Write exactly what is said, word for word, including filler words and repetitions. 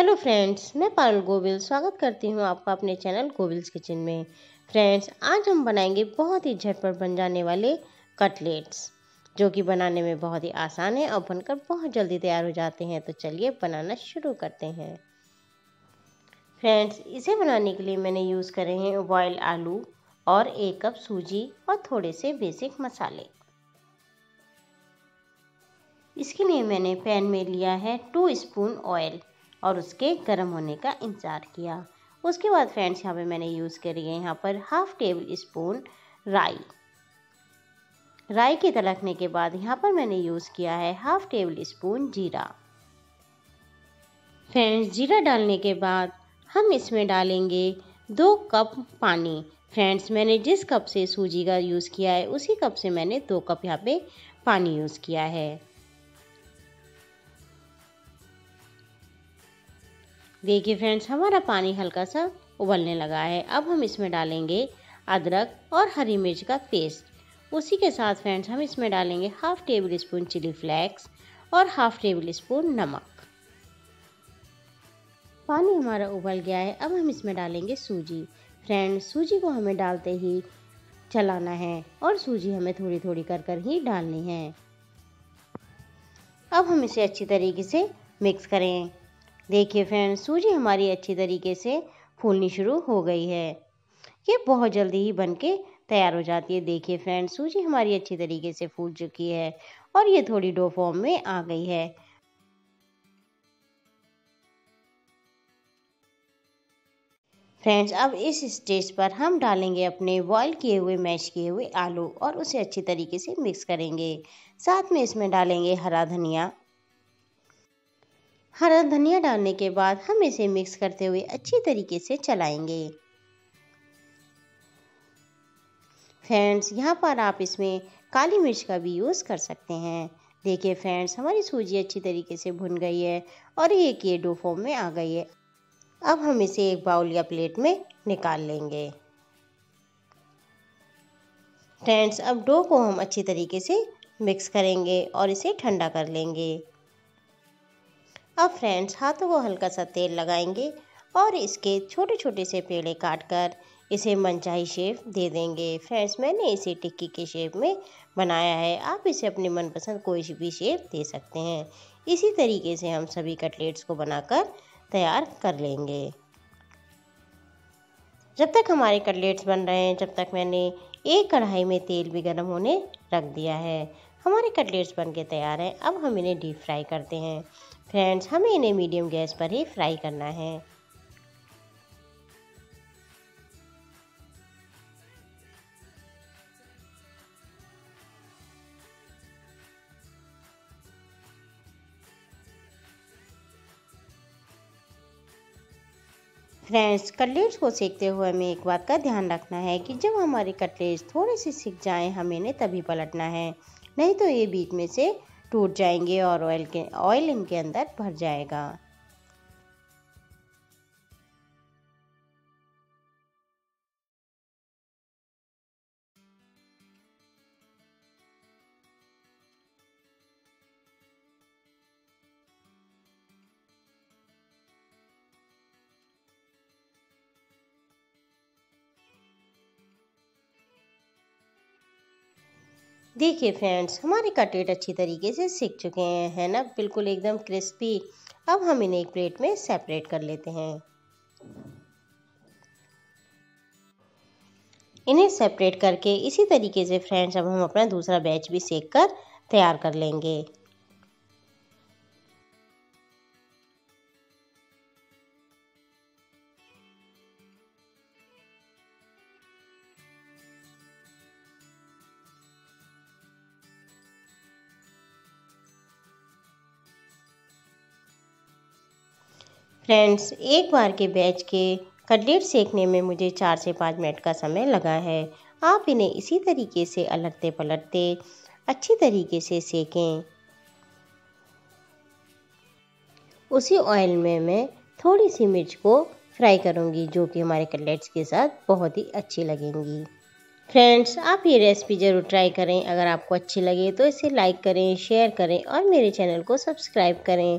Hello friends, मैं पारुल गोविल स्वागत करती हूं आपका अपने चैनल गोविल्स किचन में। फ्रेंड्स, आज हम बनाएंगे बहुत ही झटपट बन जाने वाले कटलेट्स, जो कि बनाने में बहुत ही आसान है और बनकर बहुत जल्दी तैयार हो जाते हैं। तो चलिए बनाना शुरू करते हैं। फ्रेंड्स, इसे बनाने के लिए मैंने यूज़ करे हैं बॉयल आलू और एक कप सूजी और थोड़े से बेसिक मसाले। इसके लिए मैंने पैन में लिया है टू स्पून ऑयल और उसके गर्म होने का इंतज़ार किया। उसके बाद फ्रेंड्स, यहाँ पे मैंने यूज़ करी है यहाँ पर हाफ टेबल स्पून राई। राई के तलकने के बाद यहाँ पर मैंने यूज़ किया है हाफ टेबल स्पून जीरा। फ्रेंड्स, जीरा डालने के बाद हम इसमें डालेंगे दो कप पानी। फ्रेंड्स, मैंने जिस कप से सूजी का यूज़ किया है उसी कप से मैंने दो कप यहाँ पे पानी यूज़ किया है। देखिए फ्रेंड्स, हमारा पानी हल्का सा उबलने लगा है। अब हम इसमें डालेंगे अदरक और हरी मिर्च का पेस्ट। उसी के साथ फ्रेंड्स, हम इसमें डालेंगे half tablespoon chilli flakes और हाफ टेबल स्पून नमक। पानी हमारा उबल गया है। अब हम इसमें डालेंगे सूजी। फ्रेंड्स, सूजी को हमें डालते ही चलाना है और सूजी हमें थोड़ी थोड़ी कर कर ही डालनी है। अब हम इसे अच्छी तरीके से मिक्स करें। देखिए फ्रेंड्स, सूजी हमारी अच्छी तरीके से फूलनी शुरू हो गई है। ये बहुत जल्दी ही बनके तैयार हो जाती है। देखिए फ्रेंड्स, सूजी हमारी अच्छी तरीके से फूल चुकी है और ये थोड़ी डो फॉर्म में आ गई है। फ्रेंड्स, अब इस स्टेज पर हम डालेंगे अपने बॉईल किए हुए मैश किए हुए आलू और उसे अच्छी तरीके से मिक्स करेंगे। साथ में इसमें डालेंगे हरा धनिया। हरा धनिया डालने के बाद हम इसे मिक्स करते हुए अच्छी तरीके से चलाएंगे। फ्रेंड्स, यहाँ पर आप इसमें काली मिर्च का भी यूज़ कर सकते हैं। देखिए फ्रेंड्स, हमारी सूजी अच्छी तरीके से भुन गई है और ये कि डो फॉर्म में आ गई है। अब हम इसे एक बाउल या प्लेट में निकाल लेंगे। फ्रेंड्स, अब डो को हम अच्छी तरीके से मिक्स करेंगे और इसे ठंडा कर लेंगे। अब फ्रेंड्स, हाथों को हल्का सा तेल लगाएंगे और इसके छोटे छोटे से पेड़े काटकर इसे मनचाही शेप दे देंगे। फ्रेंड्स, मैंने इसे टिक्की के शेप में बनाया है। आप इसे अपने मनपसंद कोई भी शेप दे सकते हैं। इसी तरीके से हम सभी कटलेट्स को बनाकर तैयार कर लेंगे। जब तक हमारे कटलेट्स बन रहे हैं, जब तक मैंने एक कढ़ाई में तेल भी गर्म होने रख दिया है। हमारे कटलेट्स बन के तैयार हैं। अब हम इन्हें डीप फ्राई करते हैं। फ्रेंड्स, हमें इन्हें मीडियम गैस पर ही फ्राई करना है। फ्रेंड्स, कटलेट्स को सेकते हुए हमें एक बात का ध्यान रखना है कि जब हमारे कटलेट्स थोड़े से सिक जाएं, हमें इन्हें तभी पलटना है, नहीं तो ये बीच में से टूट जाएंगे और ऑयल के ऑयल इनके अंदर भर जाएगा। देखिए फ्रेंड्स, हमारे कटलेट अच्छी तरीके से सिक चुके हैं, है ना, बिल्कुल एकदम क्रिस्पी। अब हम इन्हें एक प्लेट में सेपरेट कर लेते हैं। इन्हें सेपरेट करके इसी तरीके से फ्रेंड्स, अब हम अपना दूसरा बैच भी सेक कर तैयार कर लेंगे। फ्रेंड्स, एक बार के बैच के कटलेट सेकने में मुझे चार से पाँच मिनट का समय लगा है। आप इन्हें इसी तरीके से अलटते पलटते अच्छी तरीके से सेकें। उसी ऑयल में मैं थोड़ी सी मिर्च को फ्राई करूंगी, जो कि हमारे कटलेट्स के साथ बहुत ही अच्छी लगेंगी। फ्रेंड्स, आप ये रेसिपी ज़रूर ट्राई करें। अगर आपको अच्छी लगे तो इसे लाइक करें, शेयर करें और मेरे चैनल को सब्सक्राइब करें।